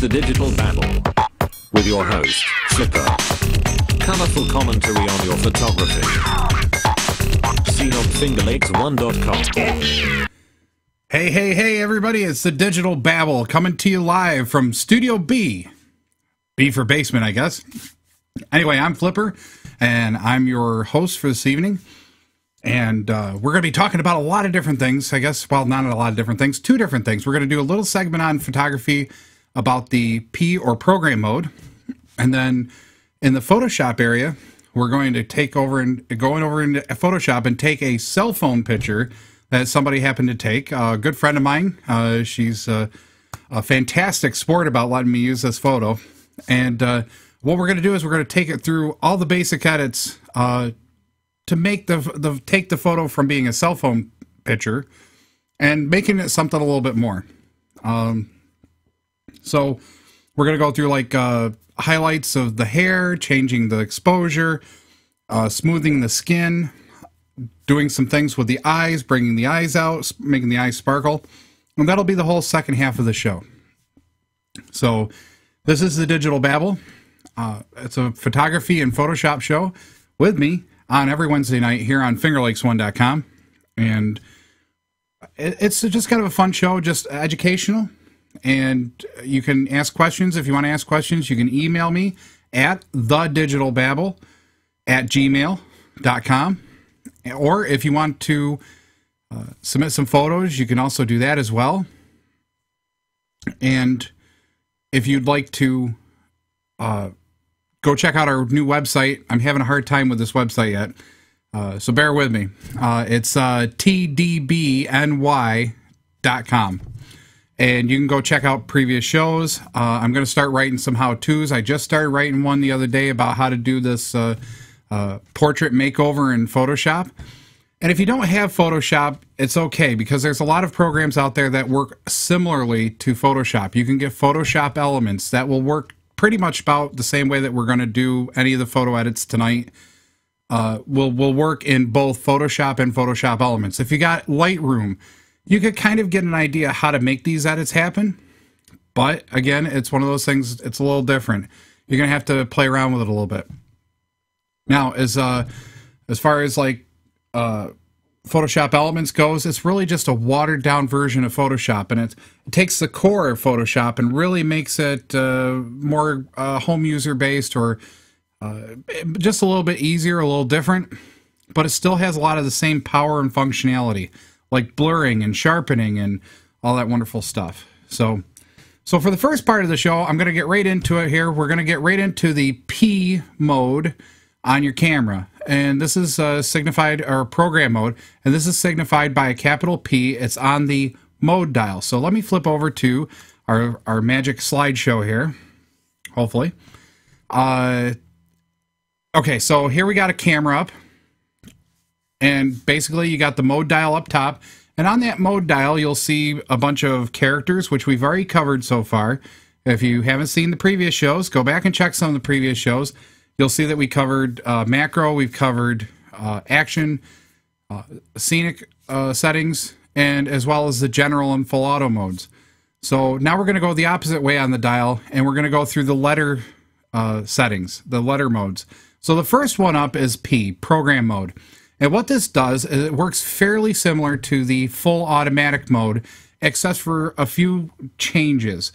It's The Digital Babble with your host, Flipper. Colorful commentary on your photography. Seen on FingerLakes1.com. Hey, hey, hey, everybody. It's The Digital Babble coming to you live from Studio B. B for basement, I guess. Anyway, I'm Flipper, and I'm your host for this evening. And we're going to be talking about a lot of different things, I guess. Well, not a lot of different things, two different things. We're going to do a little segment on photography about the P or program mode. And then in the Photoshop area, we're going to take over and going over into Photoshop and take a cell phone picture that somebody happened to take. A good friend of mine, she's a fantastic sport about letting me use this photo. And what we're going to do is we're going to take it through all the basic edits to make take the photo from being a cell phone picture and making it something a little bit more. So we're going to go through like highlights of the hair, changing the exposure, smoothing the skin, doing some things with the eyes, bringing the eyes out, making the eyes sparkle. And that'll be the whole second half of the show. So this is The Digital Babble. It's a photography and Photoshop show with me on every Wednesday night here on FingerLakes1.com. And it's just kind of a fun show, just educational. And you can ask questions. If you want to ask questions, you can email me at thedigitalbabble@gmail.com. Or if you want to submit some photos, you can also do that as well. And if you'd like to go check out our new website. I'm having a hard time with this website yet, so bear with me. It's tdbny.com, and you can go check out previous shows. I'm going to start writing some how-tos. I just started writing one the other day about how to do this portrait makeover in Photoshop. And if you don't have Photoshop, it's okay, because there's a lot of programs out there that work similarly to Photoshop. You can get Photoshop Elements that will work pretty much about the same way that we're going to do any of the photo edits tonight. Will work in both Photoshop and Photoshop Elements. If you got Lightroom, you could kind of get an idea how to make these edits happen. But again, it's one of those things, it's a little different. You're going to have to play around with it a little bit. Now, as far as like Photoshop Elements goes, it's really just a watered-down version of Photoshop, and it takes the core of Photoshop and really makes it more home user-based, or just a little bit easier, a little different, but it still has a lot of the same power and functionality, like blurring and sharpening and all that wonderful stuff. So for the first part of the show, I'm going to get right into it here. We're going to get right into the P mode on your camera, and this is signified, or program mode, and this is signified by a capital P. It's on the mode dial. So let me flip over to our magic slideshow here, hopefully. Okay, so here we got a camera up, and basically you got the mode dial up top, and on that mode dial you'll see a bunch of characters, which we've already covered so far. If you haven't seen the previous shows, go back and check some of the previous shows. You'll see that we covered macro, we've covered action, scenic settings, and as well as the general and full auto modes. So now we're going to go the opposite way on the dial, and we're going to go through the letter settings, the letter modes. So the first one up is P, program mode. And what this does is it works fairly similar to the full automatic mode, except for a few changes.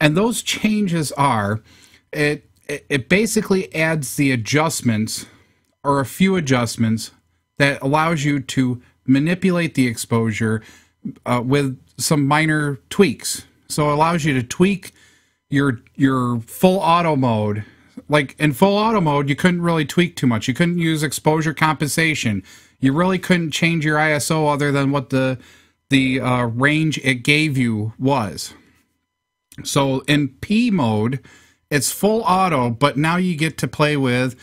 And those changes are, it basically adds the adjustments, or a few adjustments, that allows you to manipulate the exposure with some minor tweaks. So it allows you to tweak your full auto mode. Like in full auto mode, you couldn't really tweak too much. You couldn't use exposure compensation. You really couldn't change your ISO other than what the range it gave you was. So in P mode, it's full auto, but now you get to play with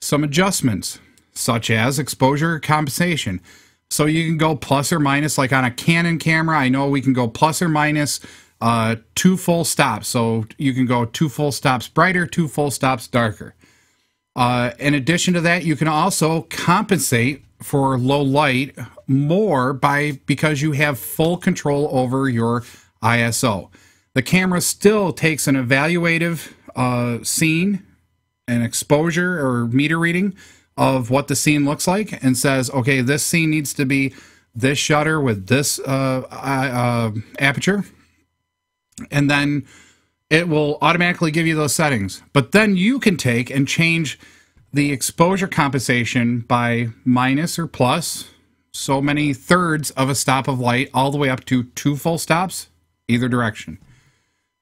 some adjustments, such as exposure compensation. So you can go plus or minus, like on a Canon camera, I know we can go plus or minus 2 full stops. So you can go 2 full stops brighter, 2 full stops darker. In addition to that, you can also compensate for low light more because you have full control over your ISO. The camera still takes an evaluative scene, an exposure or meter reading of what the scene looks like, and says, okay, this scene needs to be this shutter with this aperture, and then it will automatically give you those settings. But then you can take and change the exposure compensation by minus or plus so many thirds of a stop of light, all the way up to 2 full stops either direction.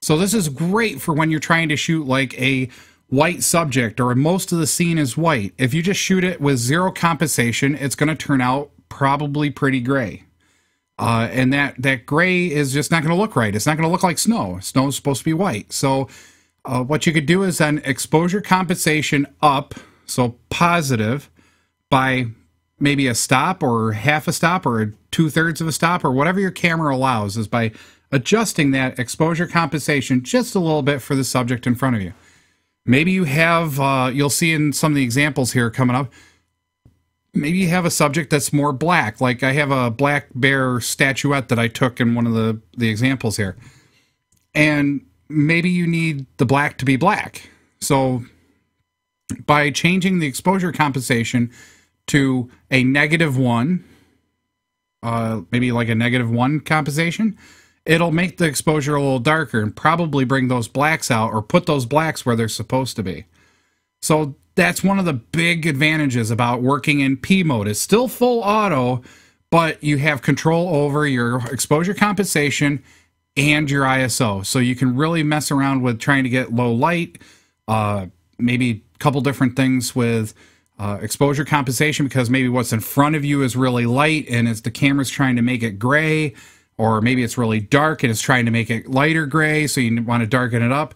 So this is great for when you're trying to shoot like a white subject, or most of the scene is white. If you just shoot it with 0 compensation, it's going to turn out probably pretty gray. And that gray is just not going to look right. It's not going to look like snow. Snow is supposed to be white. So what you could do is then exposure compensation up, so positive, by maybe a stop or half a stop or 2/3 of a stop, or whatever your camera allows, is by adjusting that exposure compensation just a little bit for the subject in front of you. Maybe you have, you'll see in some of the examples here coming up, maybe you have a subject that's more black. Like I have a black bear statuette that I took in one of the examples here. And maybe you need the black to be black. So by changing the exposure compensation to a -1, maybe like a -1 compensation, it'll make the exposure a little darker and probably bring those blacks out, or put those blacks where they're supposed to be. So that's one of the big advantages about working in P mode. It's still full auto, but you have control over your exposure compensation and your ISO. So you can really mess around with trying to get low light, maybe a couple different things with exposure compensation, because maybe what's in front of you is really light and it's the camera's trying to make it gray. Or maybe it's really dark and it's trying to make it lighter gray, so you want to darken it up.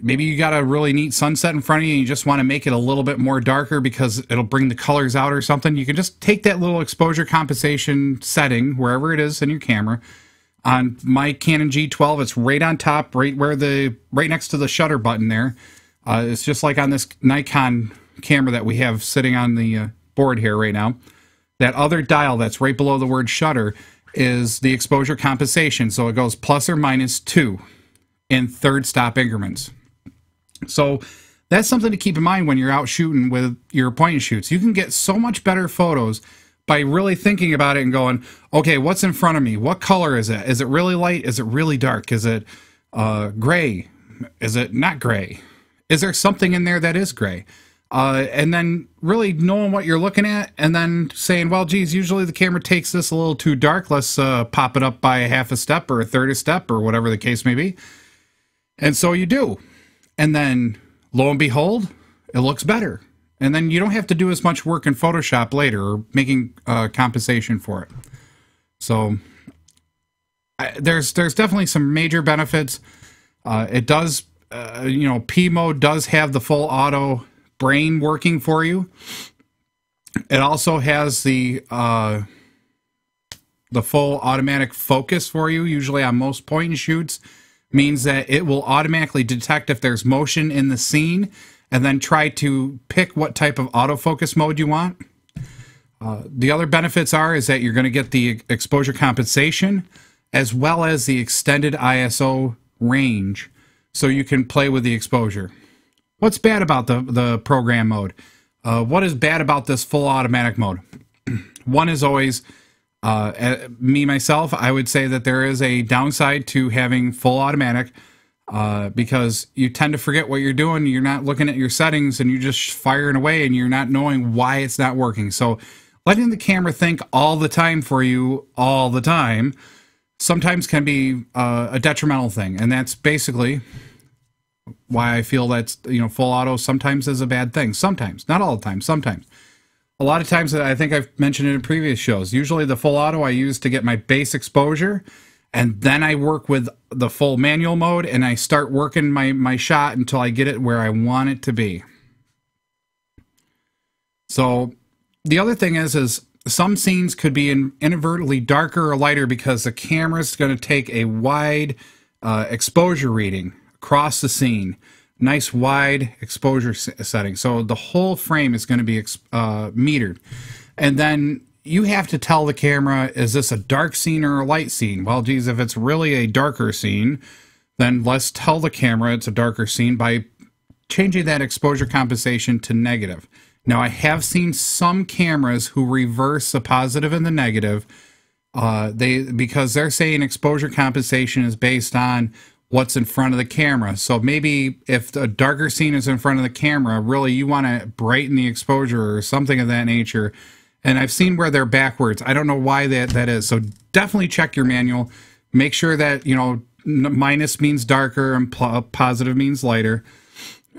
Maybe you got a really neat sunset in front of you and you just want to make it a little bit more darker because it'll bring the colors out or something. You can just take that little exposure compensation setting, wherever it is in your camera. On my Canon G12, it's right on top, right next to the shutter button there. It's just like on this Nikon camera that we have sitting on the board here right now. That other dial that's right below the word shutter is the exposure compensation, so it goes ±2 in 3rd stop increments. So that's something to keep in mind when you're out shooting with your point and shoots. You can get so much better photos by really thinking about it and going, okay, what's in front of me? What color is it? Is it really light? Is it really dark? Is it gray? Is it not gray? Is there something in there that is gray? And then really knowing what you're looking at, and then saying, well, geez, usually the camera takes this a little too dark. Let's pop it up by a half a step or a 1/3 step or whatever the case may be. And so you do. And then lo and behold, it looks better. And then you don't have to do as much work in Photoshop later, or making compensation for it. So there's definitely some major benefits. It does, you know, P mode does have the full auto brain working for you. It also has the full automatic focus for you. Usually on most point and shoots, means that it will automatically detect if there's motion in the scene and then try to pick what type of autofocus mode you want. The other benefits is that you're going to get the exposure compensation as well as the extended ISO range, so you can play with the exposure. What's bad about the program mode? What is bad about this full automatic mode? One is always, me, myself, I would say that there is a downside to having full automatic, because you tend to forget what you're doing. You're not looking at your settings and you're just firing away and you're not knowing why it's not working. So letting the camera think all the time for you all the time sometimes can be a detrimental thing. And that's basically why I feel that, you know, full auto sometimes is a bad thing. Sometimes, not all the time, sometimes. A lot of times, I think I've mentioned it in previous shows, usually the full auto I use to get my base exposure, and then I work with the full manual mode, and I start working my shot until I get it where I want it to be. So the other thing is some scenes could be inadvertently darker or lighter because the camera's going to take a wide exposure reading across the scene. Nice wide exposure setting, so the whole frame is going to be metered. And then you have to tell the camera, is this a dark scene or a light scene? Well, geez, if it's really a darker scene, Then let's tell the camera it's a darker scene by changing that exposure compensation to negative. Now, I have seen some cameras who reverse the positive and the negative because they're saying exposure compensation is based on what's in front of the camera. So maybe if a darker scene is in front of the camera, really you want to brighten the exposure or something of that nature. And I've seen where they're backwards. I don't know why that is. So definitely check your manual. Make sure that, you know, minus means darker and positive means lighter,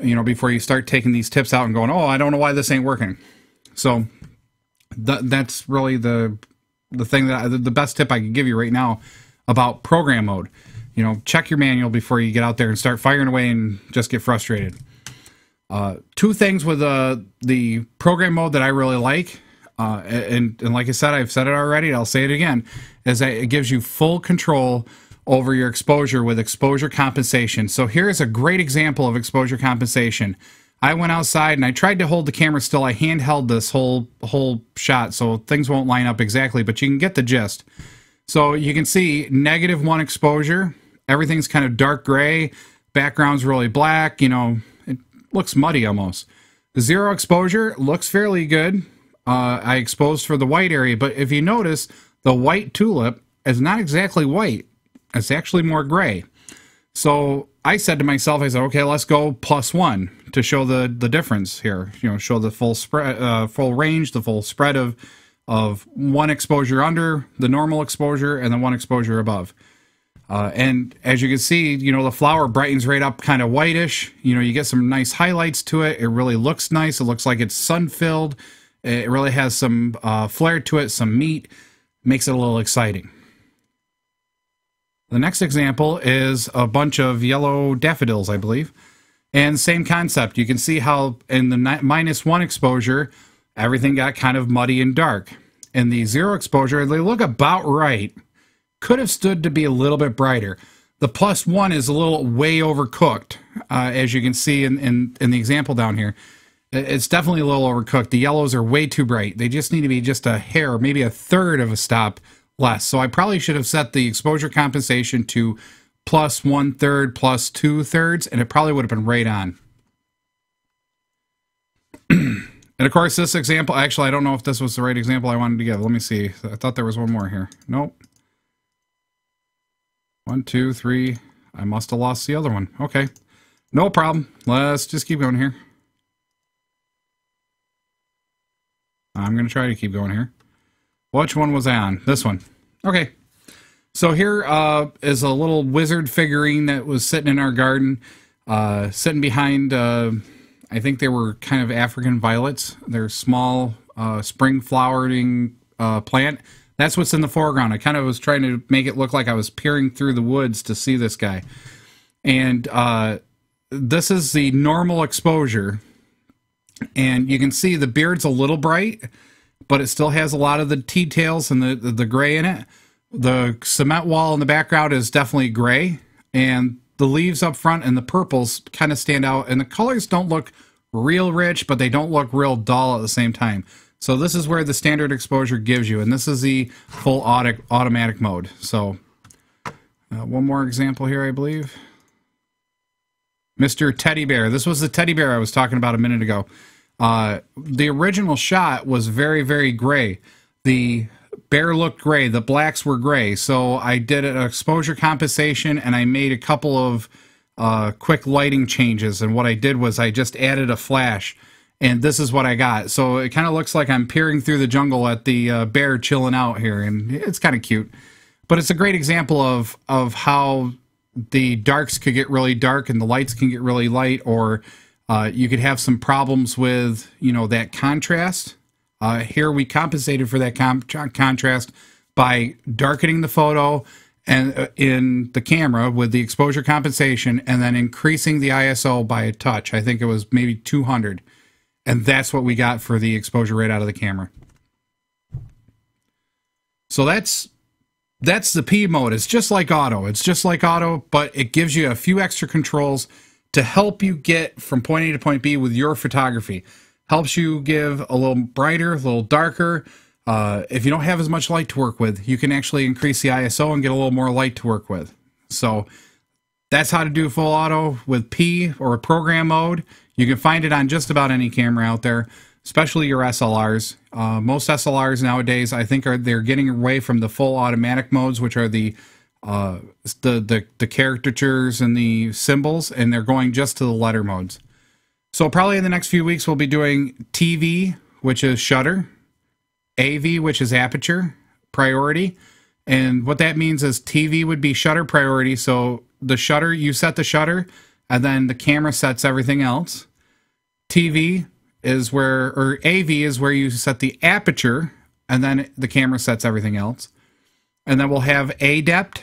you know, before you start taking these tips out and going, oh, I don't know why this ain't working. So that's really the thing that the best tip I can give you right now about program mode. You know, check your manual before you get out there and start firing away and just get frustrated. Two things with the program mode that I really like, and like I said, I've said it already, I'll say it again, is that it gives you full control over your exposure with exposure compensation. So here's a great example of exposure compensation. I went outside and I tried to hold the camera still. I handheld this whole shot, so things won't line up exactly, but you can get the gist. So you can see -1 exposure. Everything's kind of dark gray, background's really black, you know, it looks muddy almost. 0 exposure looks fairly good. I exposed for the white area, but if you notice, the white tulip is not exactly white. It's actually more gray. So I said to myself, I said, okay, let's go +1 to show the difference here. You know, show the full spread, full range, the full spread of one exposure under the normal exposure and then one exposure above. And as you can see, you know, the flower brightens right up kind of whitish. You know, you get some nice highlights to it. It really looks nice. It looks like it's sun-filled. It really has some flair to it, some meat. Makes it a little exciting. The next example is a bunch of yellow daffodils, I believe. And same concept. You can see how in the -1 exposure, everything got kind of muddy and dark. In the 0 exposure, they look about right. Could have stood to be a little bit brighter. The +1 is a little way overcooked, as you can see in the example down here. It's definitely a little overcooked. The yellows are way too bright. They just need to be just a hair, maybe a third of a stop less. So I probably should have set the exposure compensation to +1/3, +2/3, and it probably would have been right on. And of course, this example, actually, I don't know if this was the right example I wanted to give. Let me see. I thought there was one more here. Nope. 1, 2, 3. I must have lost the other one. Okay. No problem. Let's just keep going here. I'm going to try to keep going here. Which one was I on? This one. Okay. So here is a little wizard figurine that was sitting in our garden, sitting behind... I think they were kind of African violets. They're small, spring flowering plant. That's what's in the foreground. I kind of was trying to make it look like I was peering through the woods to see this guy. And this is the normal exposure. And you can see the beard's a little bright, but it still has a lot of the details and the gray in it. The cement wall in the background is definitely gray. And the leaves up front and the purples kind of stand out, and the colors don't look real rich, but they don't look real dull at the same time. So this is where the standard exposure gives you, and this is the full automatic mode. So one more example here, I believe. Mr. Teddy Bear. This was the teddy bear I was talking about a minute ago. The original shot was very, very gray. The bear looked gray, the blacks were gray, so I did an exposure compensation and I made a couple of quick lighting changes, and what I did was I just added a flash, and this is what I got. So it kind of looks like I'm peering through the jungle at the bear chilling out here, and it's kind of cute. But it's a great example of how the darks could get really dark and the lights can get really light, or you could have some problems with, you know, that contrast. Here we compensated for that contrast by darkening the photo and in the camera with the exposure compensation, and then increasing the ISO by a touch. I think it was maybe 200, and that's what we got for the exposure right out of the camera. So that's the P mode. It's just like auto. It's just like auto, but it gives you a few extra controls to help you get from point A to point B with your photography. Helps you give a little brighter, a little darker. If you don't have as much light to work with, you can actually increase the ISO and get a little more light to work with. So That's how to do full auto with P or program mode. You can find it on just about any camera out there, especially your SLRs. Most SLRs nowadays, I think, they're getting away from the full automatic modes, which are the caricatures and the symbols, and they're going just to the letter modes. So probably in the next few weeks, we'll be doing TV, which is shutter, AV, which is aperture, priority. And what that means is TV would be shutter priority. So the shutter, you set the shutter, and then the camera sets everything else. TV is where, or AV is where you set the aperture, and then the camera sets everything else. And then we'll have A depth,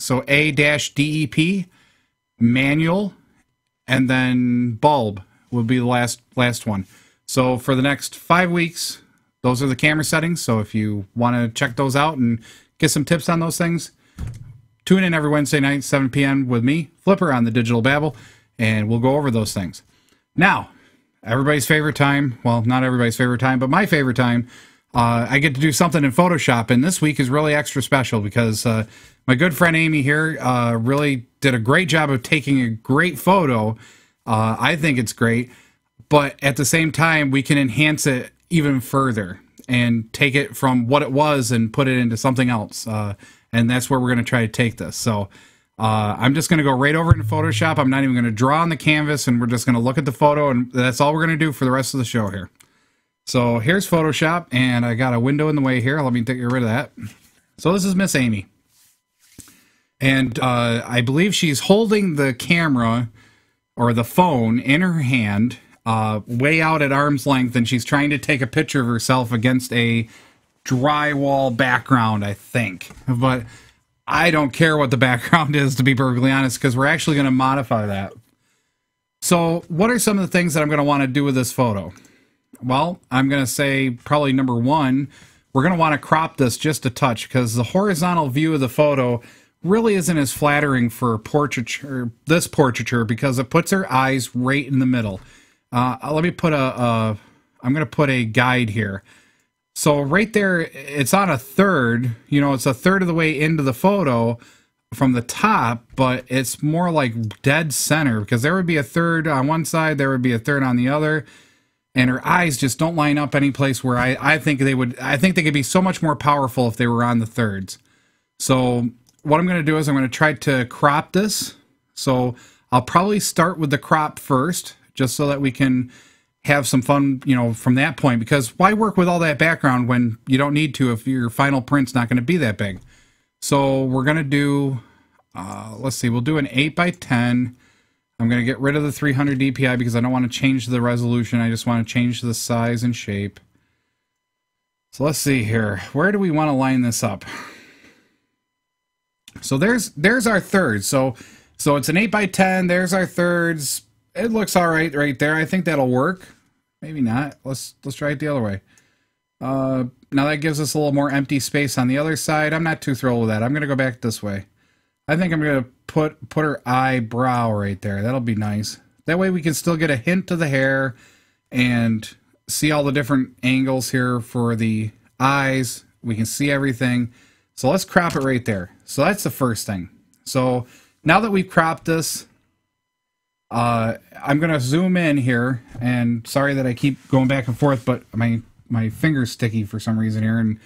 so A-DEP, manual, and then bulb will be the last one. So for the next 5 weeks, those are the camera settings. So if you want to check those out and get some tips on those things, tune in every Wednesday night, 7 p.m. with me, Flipper, on the Digital Babble, and we'll go over those things. Now, everybody's favorite time, well, not everybody's favorite time, but my favorite time, I get to do something in Photoshop, and this week is really extra special because my good friend Amy here really did a great job of taking a great photo. I think it's great, but at the same time, we can enhance it even further and take it from what it was and put it into something else. And that's where we're going to try to take this. So I'm just going to go right over into Photoshop. I'm not even going to draw on the canvas, and we're just going to look at the photo, and that's all we're going to do for the rest of the show here. So here's Photoshop, and I got a window in the way here. Let me get rid of that. So this is Miss Amy. And I believe she's holding the camera or the phone in her hand way out at arm's length, and she's trying to take a picture of herself against a drywall background, I think. But I don't care what the background is, to be perfectly honest, because we're actually going to modify that. So what are some of the things that I'm going to want to do with this photo? Well, I'm going to say probably number one, we're going to want to crop this just a touch, because the horizontal view of the photo really isn't as flattering for portraiture, this portraiture, because it puts her eyes right in the middle. Let me put I'm going to put a guide here. So right there, it's on a third, you know, it's a third of the way into the photo from the top, but it's more like dead center, because there would be a third on one side, there would be a third on the other, and her eyes just don't line up any place where I think they would. I think they could be so much more powerful if they were on the thirds. So what I'm going to do is I'm going to try to crop this. So I'll probably start with the crop first, just so that we can have some fun, you know, from that point, because why work with all that background when you don't need to if your final print's not going to be that big? So we're going to do, let's see, we'll do an 8 by 10. I'm going to get rid of the 300 DPI because I don't want to change the resolution. I just want to change the size and shape. So let's see here. Where do we want to line this up? So there's our thirds. So it's an 8 by 10. There's our thirds. It looks all right right there. I think that'll work. Maybe not. Let's try it the other way. Now that gives us a little more empty space on the other side. I'm not too thrilled with that. I'm going to go back this way. I think I'm going to put her eyebrow right there. That'll be nice. That way we can still get a hint of the hair and see all the different angles here for the eyes. We can see everything. So let's crop it right there. So that's the first thing. So now that we've cropped this, I'm going to zoom in here, and sorry that I keep going back and forth, but my finger's sticky for some reason here, and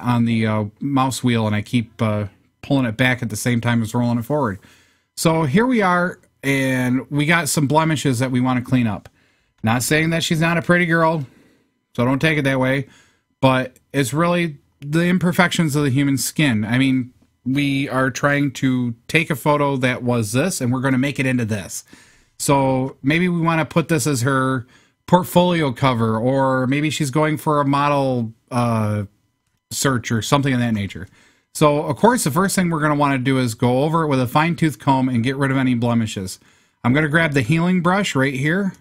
on the mouse wheel, and I keep pulling it back at the same time as rolling it forward. So here we are, and we got some blemishes that we want to clean up. Not saying that she's not a pretty girl, so don't take it that way, but it's really the imperfections of the human skin. I mean, we are trying to take a photo that was this, and we're going to make it into this. So maybe we want to put this as her portfolio cover, or maybe she's going for a model search or something of that nature. So, of course, the first thing we're going to want to do is go over it with a fine-tooth comb and get rid of any blemishes. I'm going to grab the healing brush right here,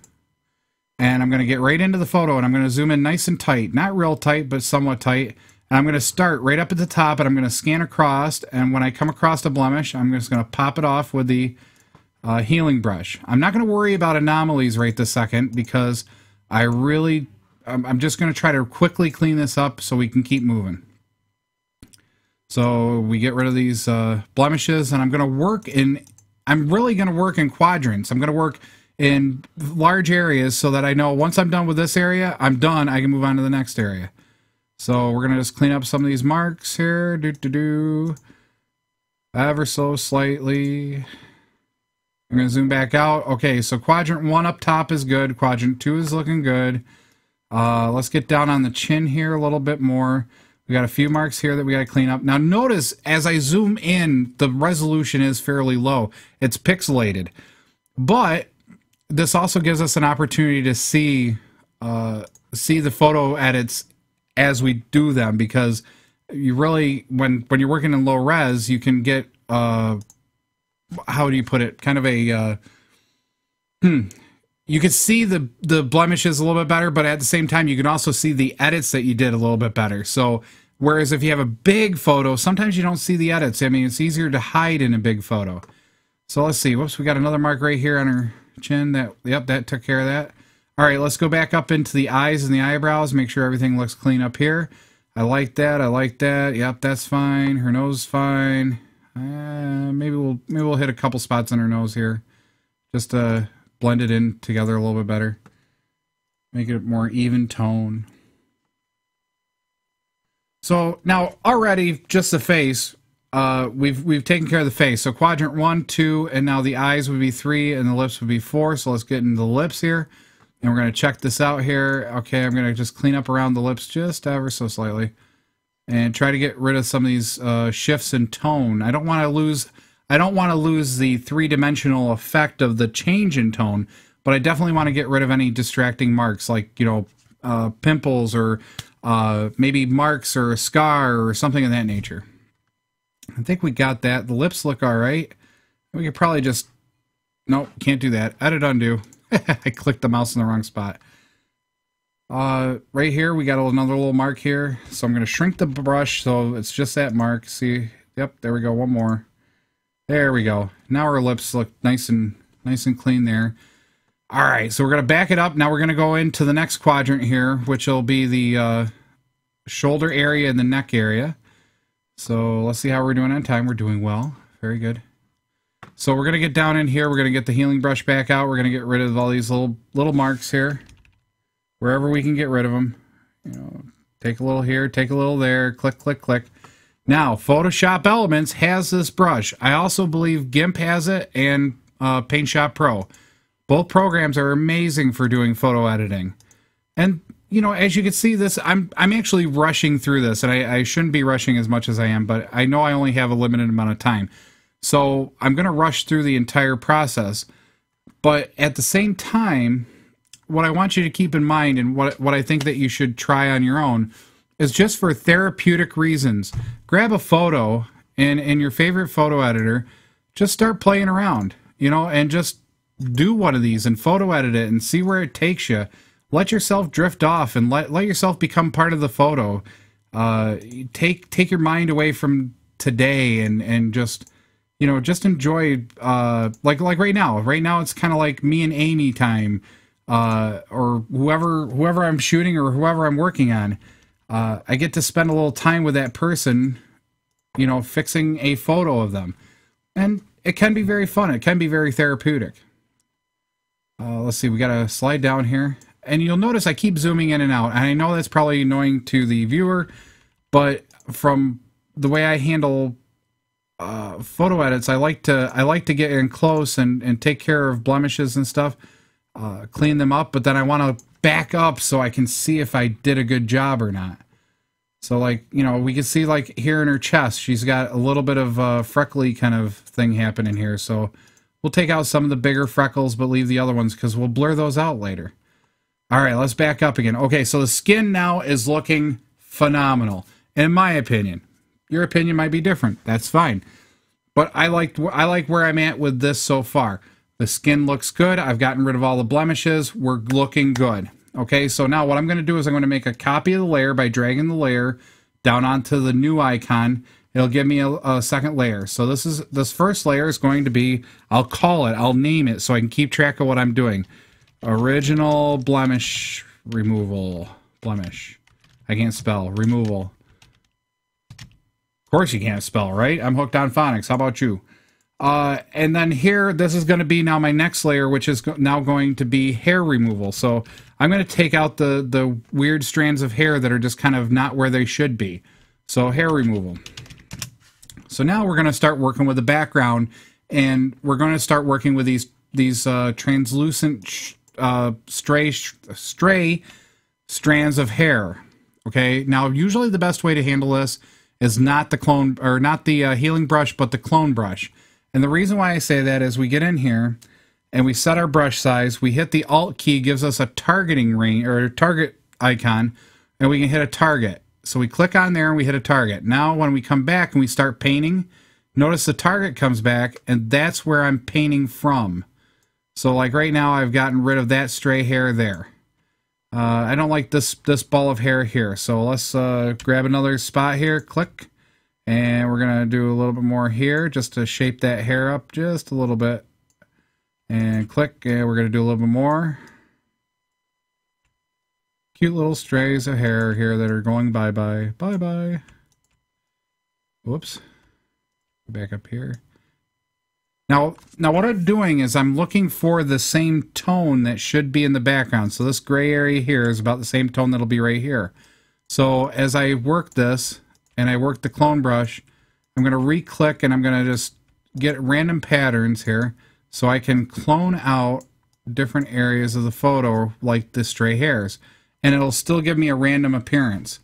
and I'm going to get right into the photo, and I'm going to zoom in nice and tight. Not real tight, but somewhat tight. And I'm going to start right up at the top, and I'm going to scan across, and when I come across a blemish, I'm just going to pop it off with the healing brush. I'm not going to worry about anomalies right this second, because I'm just going to try to quickly clean this up so we can keep moving. So we get rid of these blemishes, and I'm going to work in I'm really going to work in quadrants. I'm going to work in large areas so that I know once I'm done with this area, I'm done. I can move on to the next area. So we're going to just clean up some of these marks here. Ever so slightly. I'm going to zoom back out. Okay, so quadrant 1 up top is good. Quadrant 2 is looking good. Let's get down on the chin here a little bit more. We got a few marks here that we got to clean up. Now notice as I zoom in, the resolution is fairly low. It's pixelated. But this also gives us an opportunity to see see the photo edits as we do them, because you really, when you're working in low res, you can get how do you put it, kind of a you can see the blemishes a little bit better, but at the same time you can also see the edits that you did a little bit better. So whereas if you have a big photo, sometimes you don't see the edits. I mean, it's easier to hide in a big photo. So let's see. Whoops, we got another mark right here on her chin. Yep, that took care of that. All right, let's go back up into the eyes and the eyebrows, make sure everything looks clean up here. I like that, I like that. Yep, that's fine. Her nose is fine. Maybe we'll hit a couple spots on her nose here, just to blend it in together a little bit better, make it a more even tone. So now already just the face, we've taken care of the face. So quadrant 1, 2, and now the eyes would be 3, and the lips would be 4. So let's get into the lips here, and we're going to check this out here. Okay, I'm going to just clean up around the lips just ever so slightly. And try to get rid of some of these shifts in tone. I don't want to lose the three-dimensional effect of the change in tone, but I definitely want to get rid of any distracting marks, like pimples or maybe marks or a scar or something of that nature. I think we got that. The lips look all right. We could probably just nope, can't do that. Edit undo. I clicked the mouse in the wrong spot. Right here we got another little mark here, so I'm going to shrink the brush so it's just that mark. See, yep, there we go, one more. There we go. Now our lips look nice and clean there. All right, so we're going to back it up. Now we're going to go into the next quadrant here, which will be the shoulder area and the neck area. So let's see how we're doing on time. We're doing well. Very good. So we're going to get down in here. We're going to get the healing brush back out. We're going to get rid of all these little marks here. Wherever we can get rid of them, take a little here, take a little there, click, click, click. Now, Photoshop Elements has this brush. I also believe GIMP has it, and PaintShop Pro. Both programs are amazing for doing photo editing. And as you can see, this I'm actually rushing through this, and I shouldn't be rushing as much as I am, but I know I only have a limited amount of time, so I'm going to rush through the entire process. But at the same time, what I want you to keep in mind, and what I think that you should try on your own, is just for therapeutic reasons. Grab a photo and in your favorite photo editor, just start playing around, and just do one of these and photo edit it and see where it takes you. Let yourself drift off and let yourself become part of the photo. Take your mind away from today and just just enjoy. Like right now. Right now it's kind of like me and Amy time. Or whoever I'm shooting or whoever I'm working on, I get to spend a little time with that person, fixing a photo of them, and it can be very fun. It can be very therapeutic. Let's see, we got to slide down here, and you'll notice I keep zooming in and out, and I know that's probably annoying to the viewer, but from the way I handle photo edits, I like to get in close and take care of blemishes and stuff. Clean them up, but then I want to back up so I can see if I did a good job or not. So we can see here in her chest, she's got a little bit of a freckly kind of thing happening here. So we'll take out some of the bigger freckles, but leave the other ones because we'll blur those out later. All right, let's back up again. Okay, so the skin now is looking phenomenal, in my opinion. Your opinion might be different. That's fine. But I like where I'm at with this so far. The skin looks good. I've gotten rid of all the blemishes. We're looking good. Okay, so now what I'm going to do is I'm going to make a copy of the layer by dragging the layer down onto the new icon. It'll give me a second layer. So this first layer is going to be, I'll name it so I can keep track of what I'm doing. Original blemish removal. Blemish. I can't spell. Removal. Of course you can't spell, right? I'm hooked on phonics. How about you? And then here, this is going to be now my next layer, which is now going to be hair removal. So I'm going to take out the weird strands of hair that are just kind of not where they should be. So hair removal. So now we're going to start working with the background, and we're going to start working with these translucent stray strands of hair. Okay. Now, usually the best way to handle this is not the clone, or not the healing brush, but the clone brush. And the reason why I say that is we get in here and we set our brush size. We hit the Alt key, gives us a targeting ring or a target icon, and we can hit a target. So we click on there and we hit a target. Now when we come back and we start painting, notice the target comes back, and that's where I'm painting from. So like right now I've gotten rid of that stray hair there. I don't like this ball of hair here. So let's grab another spot here, click. And we're going to do a little bit more here just to shape that hair up just a little bit. And click, and we're going to do a little bit more. Cute little strays of hair here that are going bye-bye. Bye-bye. Whoops. Back up here. Now what I'm doing is I'm looking for the same tone that should be in the background. So this gray area here is about the same tone that'll be right here. So as I work this, and I work the clone brush, I'm going to re-click and I'm going to just get random patterns here so I can clone out different areas of the photo like the stray hairs, and it'll still give me a random appearance.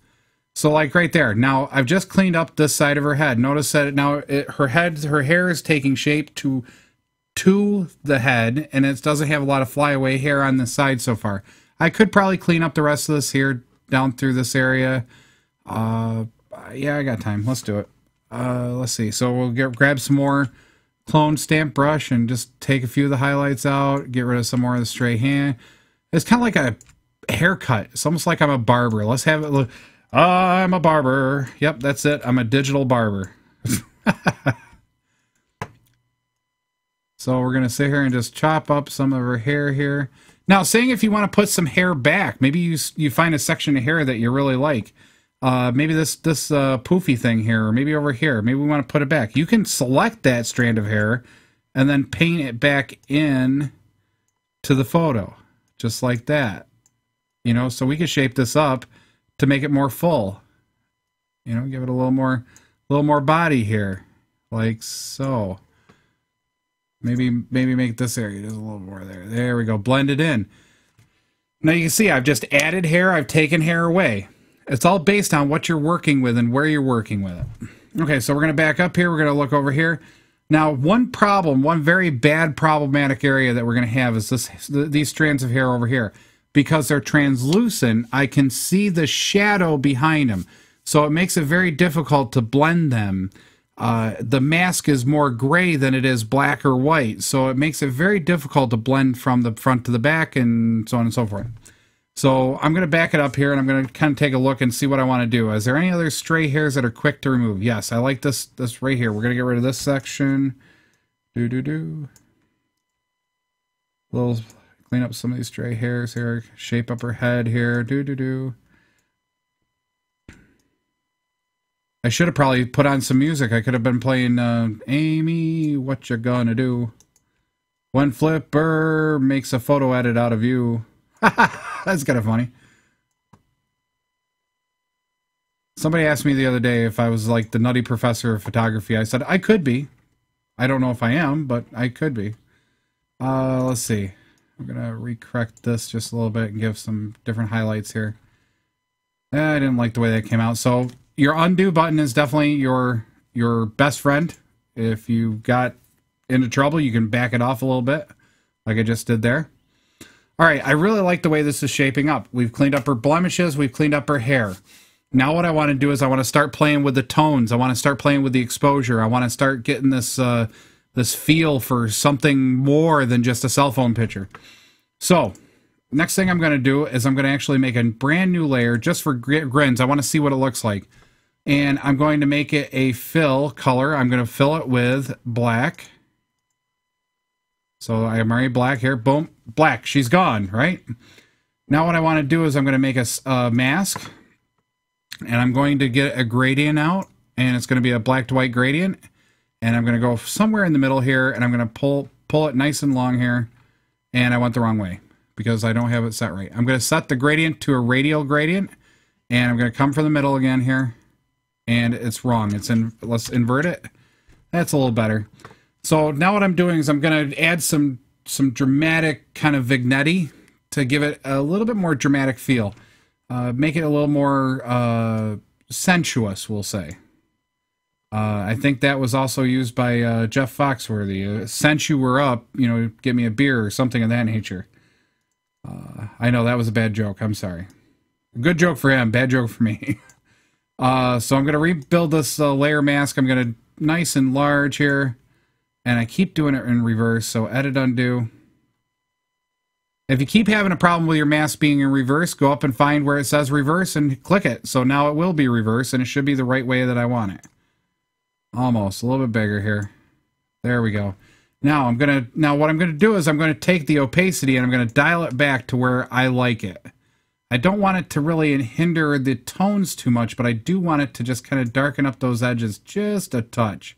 So like right there, now I've just cleaned up this side of her head. Notice that now her hair is taking shape to the head, and it doesn't have a lot of flyaway hair on the side so far. I could probably clean up the rest of this here down through this area. Yeah, I got time. Let's do it. Let's see. So we'll grab some more clone stamp brush and just take a few of the highlights out, get rid of some more of the stray hand. It's kind of like a haircut. It's almost like I'm a barber. Let's have it look. I'm a barber. Yep, that's it. I'm a digital barber. So we're going to sit here and just chop up some of her hair here. Now, saying if you want to put some hair back, maybe you find a section of hair that you really like. Maybe this poofy thing here, or maybe over here. Maybe we want to put it back. You can select that strand of hair and then paint it back in to the photo, just like that. You know, so we can shape this up to make it more full. You know, give it a little more body here, like so. Maybe make this area just a little more there. There we go. Blend it in. Now you can see I've just added hair. I've taken hair away. It's all based on what you're working with and where you're working with it. Okay, so we're going to back up here. We're going to look over here. Now, one very bad problematic area that we're going to have is these strands of hair over here. Because they're translucent, I can see the shadow behind them. So it makes it very difficult to blend them. The mask is more gray than it is black or white. So it makes it very difficult to blend from the front to the back and so on and so forth. So I'm going to back it up here, and I'm going to kind of take a look and see what I want to do. Is there any other stray hairs that are quick to remove? Yes, I like this right here. We're going to get rid of this section. Little clean up some of these stray hairs here. Shape up her head here. I should have probably put on some music. I could have been playing Amy, what you gonna do? One flipper makes a photo edit out of you. That's kind of funny. Somebody asked me the other day if I was like the nutty professor of photography. I said, I could be. I don't know if I am, but I could be. Let's see. I'm going to recorrect this just a little bit and give some different highlights here. I didn't like the way that came out. So your undo button is definitely your best friend. If you got into trouble, you can back it off a little bit like I just did there. All right, I really like the way this is shaping up. We've cleaned up her blemishes. We've cleaned up her hair. Now what I want to do is I want to start playing with the tones. I want to start playing with the exposure. I want to start getting this feel for something more than just a cell phone picture. So next thing I'm going to do is I'm going to actually make a brand new layer just for grins. I want to see what it looks like. And I'm going to make it a fill color. I'm going to fill it with black. So I am already black here. Boom. Black. She's gone, right? Now what I want to do is I'm going to make a mask. And I'm going to get a gradient out. And it's going to be a black to white gradient. and I'm going to go somewhere in the middle here, and I'm going to pull it nice and long here, and I went the wrong way because I don't have it set right. I'm going to set the gradient to a radial gradient, and I'm going to come from the middle again here, and it's wrong. It's in, let's invert it. That's a little better. So now what I'm doing is I'm going to add some dramatic kind of vignette-y to give it a little bit more dramatic feel. Make it a little more sensuous, we'll say. I think that was also used by Jeff Foxworthy. Since you were up, you know, give me a beer or something of that nature. I know that was a bad joke. I'm sorry. Good joke for him, bad joke for me. So I'm going to rebuild this layer mask. I'm going to nice and large here. And I keep doing it in reverse, so edit, undo. If you keep having a problem with your mask being in reverse, go up and find where it says reverse and click it. So now it will be reverse, and it should be the right way that I want it. Almost, a little bit bigger here. There we go. Now I'm gonna. Now what I'm gonna do is I'm gonna take the opacity and I'm gonna dial it back to where I like it. I don't want it to really hinder the tones too much, but I do want it to just kind of darken up those edges just a touch.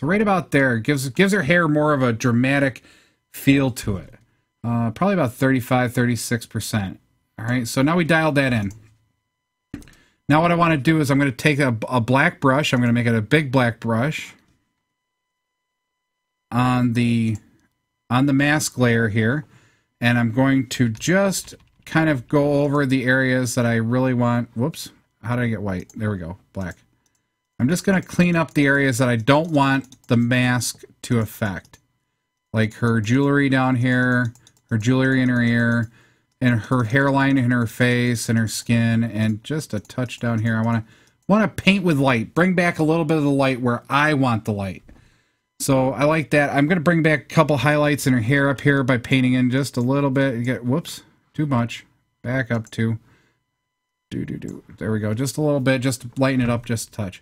So right about there, it gives her hair more of a dramatic feel to it. Probably about 35, 36%. All right, so now we dialed that in. Now what I want to do is I'm going to take a black brush. I'm going to make it a big black brush on the mask layer here. And I'm going to just kind of go over the areas that I really want. Whoops, how did I get white? There we go, black. I'm just going to clean up the areas that I don't want the mask to affect. Like her jewelry down here, her jewelry in her ear, and her hairline in her face, and her skin, and just a touch down here. I want to paint with light. Bring back a little bit of the light where I want the light. So I like that. I'm going to bring back a couple highlights in her hair up here by painting in just a little bit. You get, whoops, too much. Back up to. There we go. Just a little bit. Just lighten it up just a touch.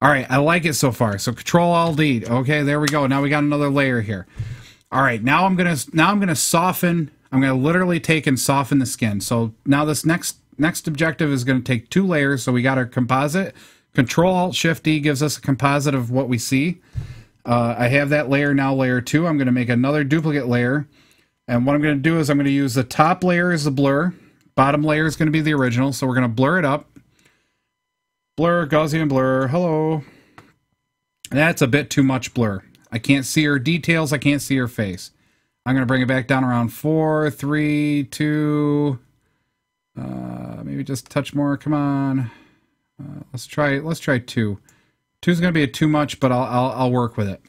All right, I like it so far. So Control-Alt-D. Okay, there we go. Now we got another layer here. All right, now I'm gonna soften. I'm gonna literally take and soften the skin. So now this next objective is gonna take two layers. So we got our composite. Control-Alt-Shift-D gives us a composite of what we see. I have that layer now, layer two. I'm gonna make another duplicate layer, and what I'm gonna do is I'm gonna use the top layer as the blur. Bottom layer is gonna be the original. So we're gonna blur it up. Blur, Gaussian blur, hello. That's a bit too much blur. I can't see her details, I can't see her face. I'm gonna bring it back down around 4, 3, 2, maybe just a touch more, come on. Let's try 2. 2's gonna be a too much, but I'll work with it.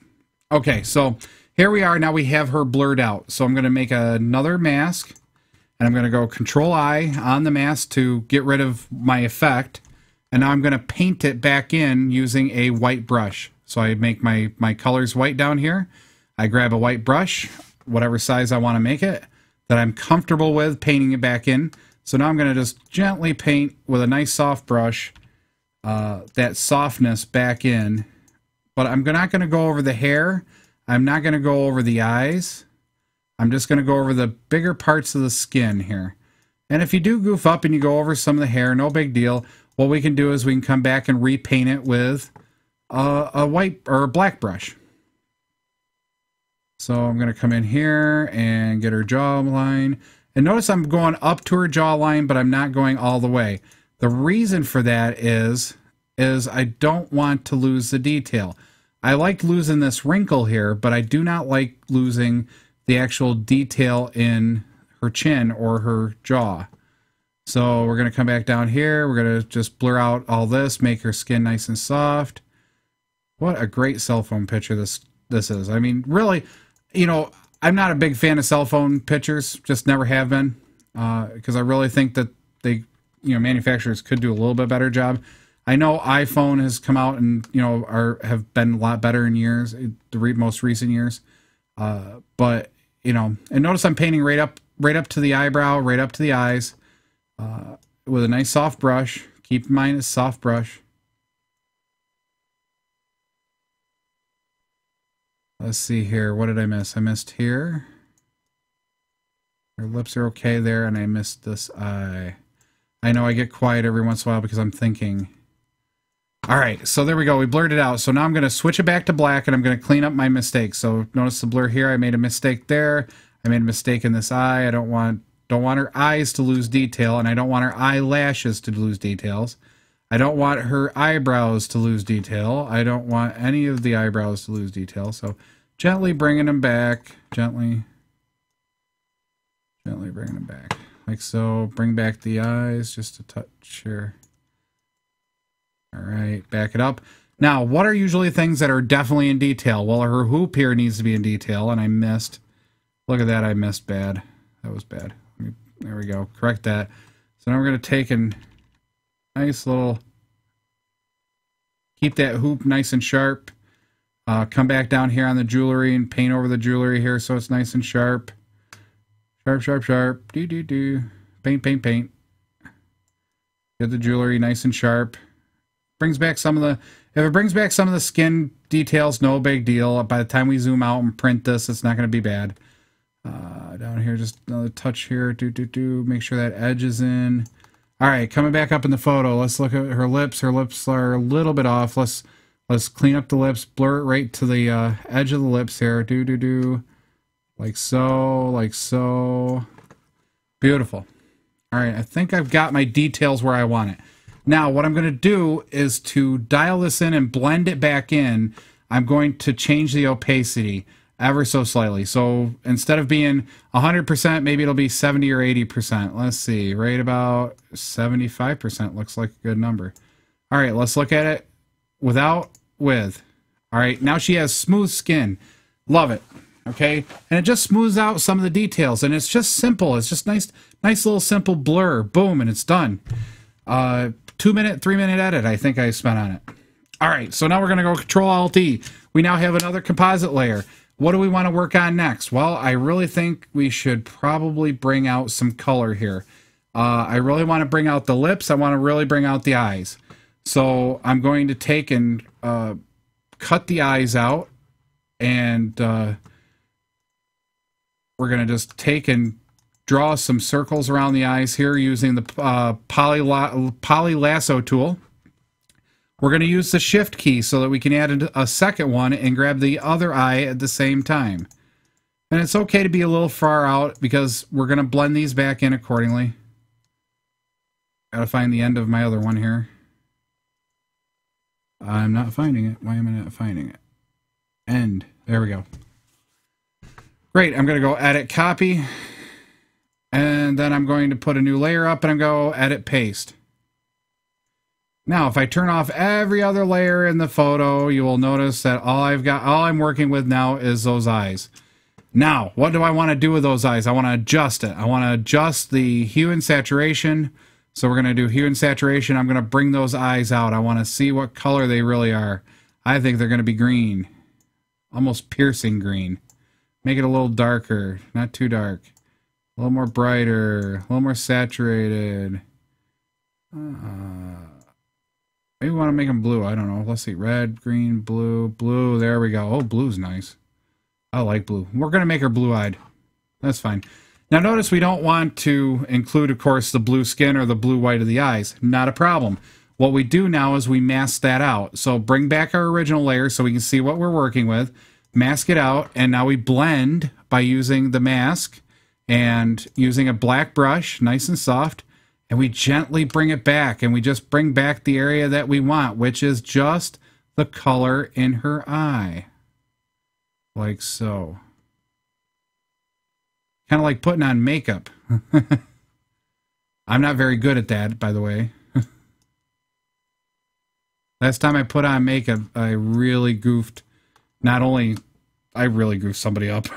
Okay, so here we are, now we have her blurred out. So I'm gonna make another mask, and I'm gonna go Control-I on the mask to get rid of my effect. And now I'm going to paint it back in using a white brush. So I make my colors white down here. I grab a white brush, whatever size I want to make it, that I'm comfortable with painting it back in. So now I'm going to just gently paint with a nice soft brush that softness back in. But I'm not going to go over the hair. I'm not going to go over the eyes. I'm just going to go over the bigger parts of the skin here. And if you do goof up and you go over some of the hair, no big deal. What we can do is we can come back and repaint it with a white or a black brush. So I'm going to come in here and get her jawline. And notice I'm going up to her jawline, but I'm not going all the way. The reason for that is I don't want to lose the detail. I like losing this wrinkle here, but I do not like losing the actual detail in her chin or her jaw. So we're going to come back down here. We're going to just blur out all this, make her skin nice and soft. What a great cell phone picture this is. I mean, really, you know, I'm not a big fan of cell phone pictures, just never have been, because I really think that they, you know, manufacturers could do a little bit better job. I know iPhone has come out and, you know, have been a lot better in years, the most recent years. But, you know, and notice I'm painting right up to the eyebrow, right up to the eyes. With a nice soft brush. Keep in mind it's soft brush. Let's see here. What did I miss? I missed here. Her lips are okay there, and I missed this eye. I know I get quiet every once in a while because I'm thinking. All right, so there we go. We blurred it out. So now I'm going to switch it back to black, and I'm going to clean up my mistakes. So notice the blur here. I made a mistake there. I made a mistake in this eye. I don't want her eyes to lose detail, and I don't want her eyelashes to lose details. I don't want her eyebrows to lose detail. I don't want any of the eyebrows to lose detail. So gently bringing them back. Gently bringing them back. Like so. Bring back the eyes just a touch here. All right, back it up. Now, what are usually things that are definitely in detail? Well, her hoop here needs to be in detail, and I missed. Look at that, I missed bad. That was bad. There we go. Correct that. So now we're going to take a nice little... Keep that hoop nice and sharp. Come back down here on the jewelry and paint over the jewelry here so it's nice and sharp. Sharp, sharp, sharp. Do, do, do. Paint, paint, paint. Get the jewelry nice and sharp. Brings back some of the, if it brings back some of the skin details, no big deal. By the time we zoom out and print this, it's not going to be bad. Down here, just another touch here. Do, do, do. Make sure that edge is in. All right, coming back up in the photo. Let's look at her lips. Her lips are a little bit off. Let's clean up the lips. Blur it right to the edge of the lips here. Do, do, do. Like so, like so. Beautiful. All right, I think I've got my details where I want it. Now, what I'm going to do is to dial this in and blend it back in. I'm going to change the opacity ever so slightly. So instead of being 100%, maybe it'll be 70 or 80%. Let's see, right about 75% looks like a good number. All right, let's look at it without, with. All right, now she has smooth skin. Love it, okay? And it just smooths out some of the details, and it's just simple. It's just nice little simple blur. Boom, and it's done. 2 minute, 3 minute edit I think I spent on it. All right, so now we're gonna go Control-Alt-E. We now have another composite layer. What do we wanna work on next? Well, I really think we should probably bring out some color here. I really wanna bring out the lips. I wanna really bring out the eyes. So I'm going to take and cut the eyes out, and we're gonna just take and draw some circles around the eyes here using the poly lasso tool. We're going to use the shift key so that we can add a second one and grab the other eye at the same time. And it's okay to be a little far out because we're going to blend these back in accordingly. Got to find the end of my other one here. I'm not finding it. Why am I not finding it? End. There we go. Great. I'm going to go edit copy. And then I'm going to put a new layer up, and I'm going to edit paste. Now, if I turn off every other layer in the photo, you will notice that all I'm working with now is those eyes. Now, what do I want to do with those eyes? I want to adjust it. I want to adjust the hue and saturation. So we're going to do hue and saturation. I'm going to bring those eyes out. I want to see what color they really are. I think they're going to be green, almost piercing green. Make it a little darker, not too dark. A little more brighter, a little more saturated. Maybe we want to make them blue. I don't know. Let's see. Red, green, blue, blue. There we go. Oh, blue's nice. I like blue. We're going to make her blue-eyed. That's fine. Now, notice we don't want to include, of course, the blue skin or the blue-white of the eyes. Not a problem. What we do now is we mask that out. So bring back our original layer so we can see what we're working with. Mask it out, and now we blend by using the mask. And using a black brush, nice and soft, and we gently bring it back, and we just bring back the area that we want, which is just the color in her eye, like so. Kind of like putting on makeup. I'm not very good at that, by the way. Last time I put on makeup, I really goofed. Not only I really goofed somebody up.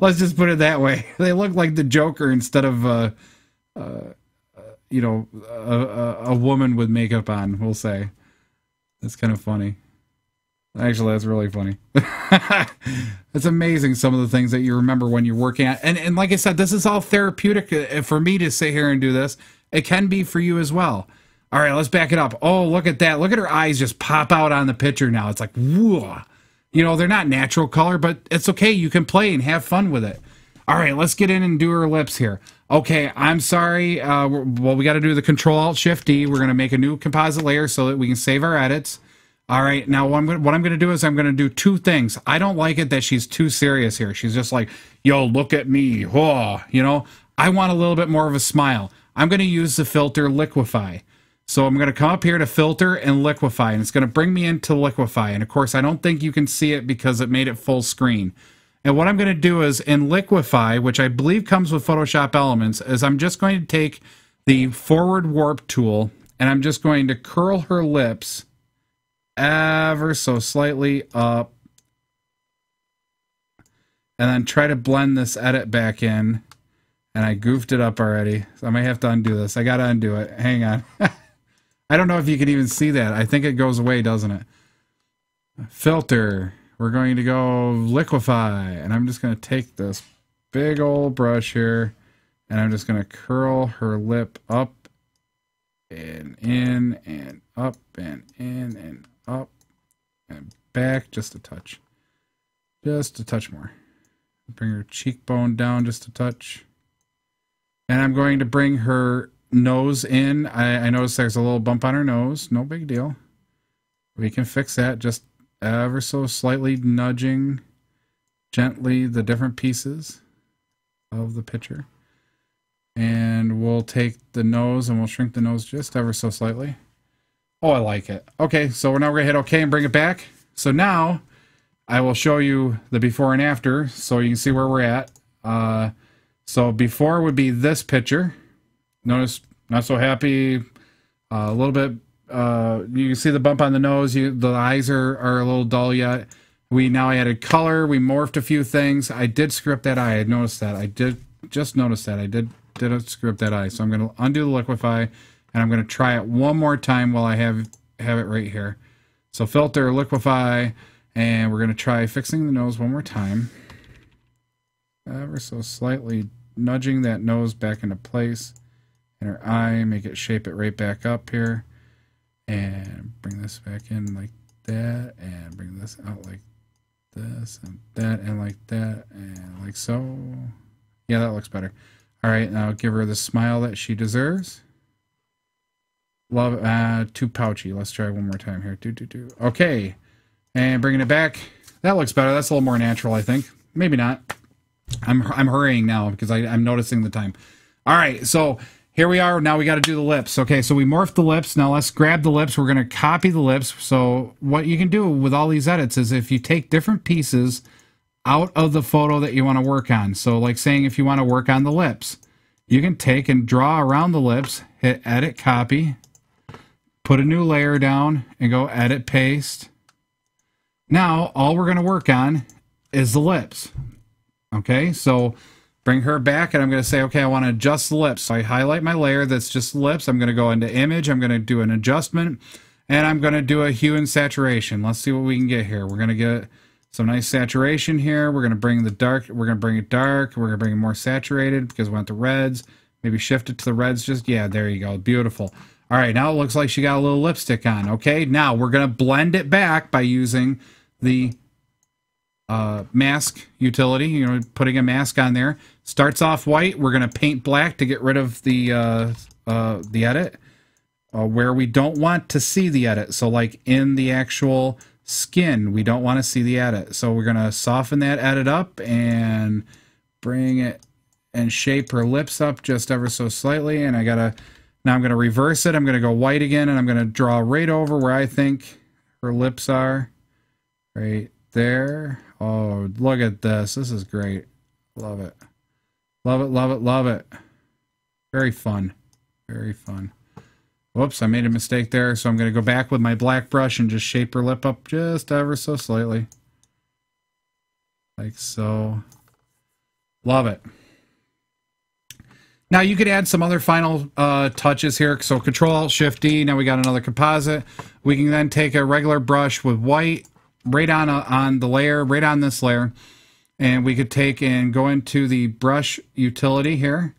Let's just put it that way. They look like the Joker instead of, you know, a woman with makeup on, we'll say. That's kind of funny. Actually, that's really funny. It's amazing some of the things that you remember when you're working on. And like I said, this is all therapeutic for me to sit here and do this. It can be for you as well. All right, let's back it up. Oh, look at that. Look at her eyes just pop out on the picture now. It's like, whoa. You know, they're not natural color, but it's okay. You can play and have fun with it. All right, let's get in and do her lips here. Okay, I'm sorry. Well, we got to do the Control-Alt-Shift-D. We're going to make a new composite layer so that we can save our edits. All right, now what I'm going to do is I'm going to do two things. I don't like it that she's too serious here. She's just like, yo, look at me. Oh, you know, I want a little bit more of a smile. I'm going to use the filter Liquefy. So I'm going to come up here to Filter and Liquefy, and it's going to bring me into Liquefy. And, of course, I don't think you can see it because it made it full screen. And what I'm going to do is in Liquefy, which I believe comes with Photoshop Elements, is I'm just going to take the forward warp tool, and I'm just going to curl her lips ever so slightly up. And then try to blend this edit back in. And I goofed it up already, so I may have to undo this. I got to undo it. Hang on. I don't know if you can even see that. I think it goes away, doesn't it? Filter. We're going to go Liquefy. And I'm just going to take this big old brush here. And I'm just going to curl her lip up and in and up and in and up and back just a touch. Just a touch more. Bring her cheekbone down just a touch. And I'm going to bring her nose in. I noticed there's a little bump on her nose. No big deal. We can fix that just ever so slightly, nudging gently the different pieces of the picture. And we'll take the nose and we'll shrink the nose just ever so slightly. Oh, I like it. Okay, so now we're going to hit OK and bring it back. So now I will show you the before and after so you can see where we're at. So before would be this picture. Notice, not so happy, a little bit, you can see the bump on the nose, the eyes are a little dull yet. We now added color, we morphed a few things. I did script that eye, I noticed that. I did just notice that, I did script that eye. So I'm going to undo the Liquefy, and I'm going to try it one more time while I have it right here. So filter, Liquefy, and we're going to try fixing the nose one more time. Ever so slightly nudging that nose back into place. And her eye, make it shape it right back up here. And bring this back in like that. And bring this out like this and that and like that and like so. Yeah, that looks better. All right, now give her the smile that she deserves. Love, too pouchy. Let's try one more time here. Okay. And bringing it back. That looks better. That's a little more natural, I think. Maybe not. I'm hurrying now because I'm noticing the time. All right, so here we are. Now we got to do the lips. Okay, so we morphed the lips. Now let's grab the lips. We're going to copy the lips. So what you can do with all these edits is if you take different pieces out of the photo that you want to work on. So like saying if you want to work on the lips, you can take and draw around the lips, hit edit copy, put a new layer down, and go edit paste. Now all we're going to work on is the lips. Okay, so bring her back, and I'm going to say, okay, I want to adjust the lips. So I highlight my layer that's just lips. I'm going to go into Image. I'm going to do an adjustment, and I'm going to do a hue and saturation. Let's see what we can get here. We're going to get some nice saturation here. We're going to bring the dark. We're going to bring it dark. We're going to bring it more saturated because we want the reds. Maybe shift it to the reds. Just, yeah, there you go. Beautiful. All right, now it looks like she got a little lipstick on. Okay, now we're going to blend it back by using the mask utility, you know, putting a mask on there. Starts off white. We're going to paint black to get rid of the edit where we don't want to see the edit. So like in the actual skin, we don't want to see the edit. So we're going to soften that edit up and bring it and shape her lips up just ever so slightly. And now I'm going to reverse it. I'm going to go white again, and I'm going to draw right over where I think her lips are. Right there. Oh, look at this. This is great. Love it. Love it, love it, love it. Very fun. Very fun. Whoops, I made a mistake there, so I'm going to go back with my black brush and just shape her lip up just ever so slightly. Like so. Love it. Now you could add some other final touches here. So Control-Alt-Shift-D. Now we got another composite. We can then take a regular brush with white right on the layer, right on this layer, and we could take and go into the brush utility here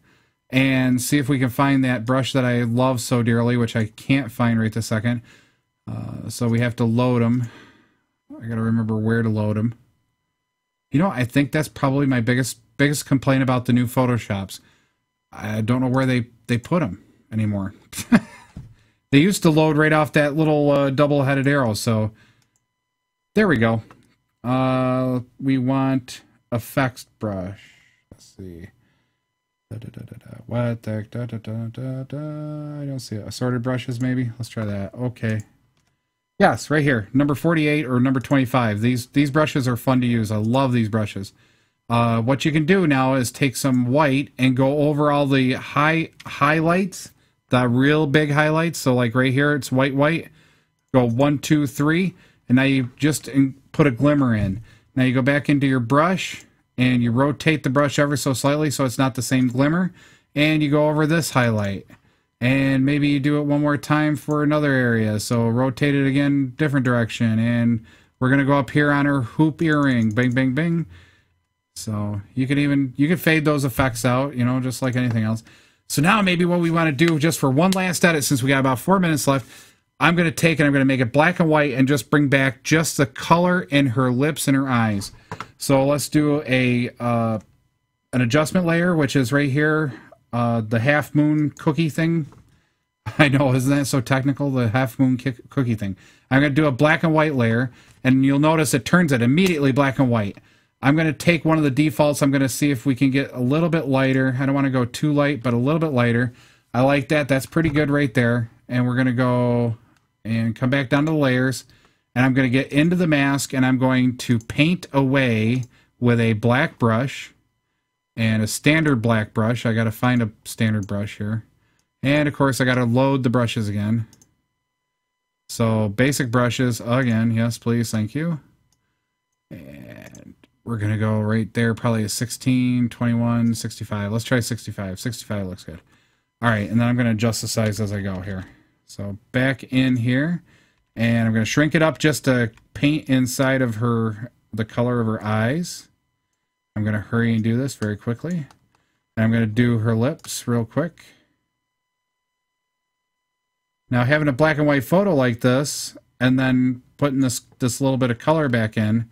and see if we can find that brush that I love so dearly, which I can't find right this second. So we have to load them. I gotta remember where to load them. You know, I think that's probably my biggest biggest complaint about the new Photoshops. I don't know where they put them anymore. They used to load right off that little double-headed arrow, so there we go. We want effects brush. Let's see. What the I don't see it. Assorted brushes, maybe. Let's try that. Okay. Yes, right here, number 48 or number 25. These brushes are fun to use. I love these brushes. What you can do now is take some white and go over all the highlights. The real big highlights, so like right here, it's white. Go 1, 2, 3, and now you just put a glimmer in. Now you go back into your brush, and you rotate the brush ever so slightly so it's not the same glimmer, and you go over this highlight. And maybe you do it one more time for another area, so rotate it again, different direction, and we're going to go up here on our hoop earring, bing, bing, bing. So you can even, you can fade those effects out, you know, just like anything else. So now maybe what we want to do just for one last edit, since we got about 4 minutes left, I'm going to take and I'm going to make it black and white and just bring back just the color in her lips and her eyes. So let's do a an adjustment layer, which is right here, the half moon cookie thing. I know, isn't that so technical, the half moon cookie thing. I'm going to do a black and white layer, and you'll notice it turns it immediately black and white. I'm going to take one of the defaults. I'm going to see if we can get a little bit lighter. I don't want to go too light, but a little bit lighter. I like that. That's pretty good right there. And we're going to go and come back down to the layers. And I'm going to get into the mask, and I'm going to paint away with a black brush and a standard black brush. I got to find a standard brush here. And, of course, I got to load the brushes again. So basic brushes again. Yes, please. Thank you. And we're going to go right there, probably a 16, 21, 65. Let's try 65. 65 looks good. All right, and then I'm going to adjust the size as I go here. So back in here, and I'm going to shrink it up just to paint inside of her, the color of her eyes. I'm going to hurry and do this very quickly. And I'm going to do her lips real quick. Now, having a black and white photo like this, and then putting this little bit of color back in,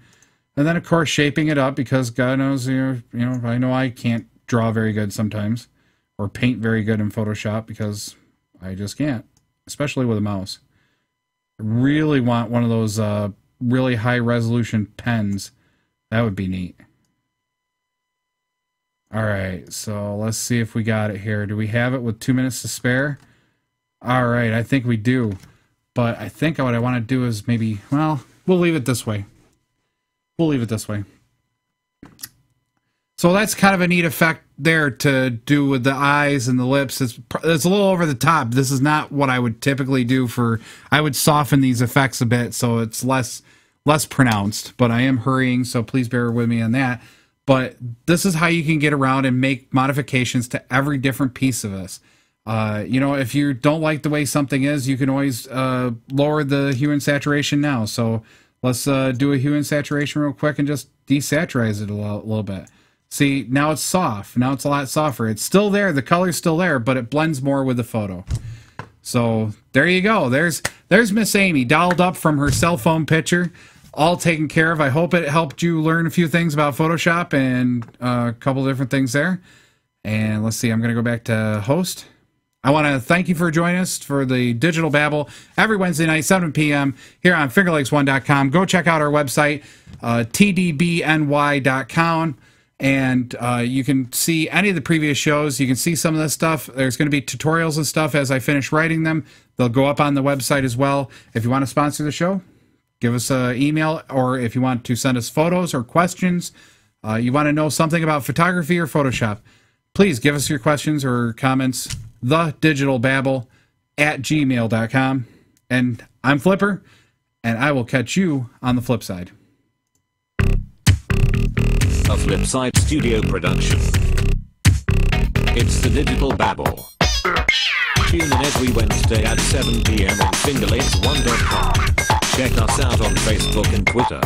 and then, of course, shaping it up because God knows, you know, I know I can't draw very good sometimes or paint very good in Photoshop because I just can't, especially with a mouse. I really want one of those really high-resolution pens. That would be neat. All right, so let's see if we got it here. Do we have it with 2 minutes to spare? All right, I think we do. But I think what I want to do is maybe, well, we'll leave it this way. We'll leave it this way. So that's kind of a neat effect there to do with the eyes and the lips. It's a little over the top. This is not what I would typically do for... I would soften these effects a bit so it's less pronounced. But I am hurrying, so please bear with me on that. But this is how you can get around and make modifications to every different piece of this. You know, if you don't like the way something is, you can always lower the hue and saturation now. So... let's do a hue and saturation real quick and just desaturize it a little bit. See, now it's soft. Now it's a lot softer. It's still there. The color's still there, but it blends more with the photo. So there you go. There's Miss Amy dolled up from her cell phone picture, all taken care of. I hope it helped you learn a few things about Photoshop and a couple different things there. And let's see. I'm going to go back to host. I want to thank you for joining us for the Digital Babble every Wednesday night, 7 p.m. here on FingerLakes1.com. Go check out our website, tdbny.com, and you can see any of the previous shows. You can see some of this stuff. There's going to be tutorials and stuff as I finish writing them. They'll go up on the website as well. If you want to sponsor the show, give us an email, or if you want to send us photos or questions, you want to know something about photography or Photoshop, please give us your questions or comments. thedigitalbabble@gmail.com. And I'm Flipper, and I will catch you on the flip side. A Flipside Studio Production. It's the Digital Babble. Tune in every Wednesday at 7 p.m. on FingerLakes1.com. Check us out on Facebook and Twitter.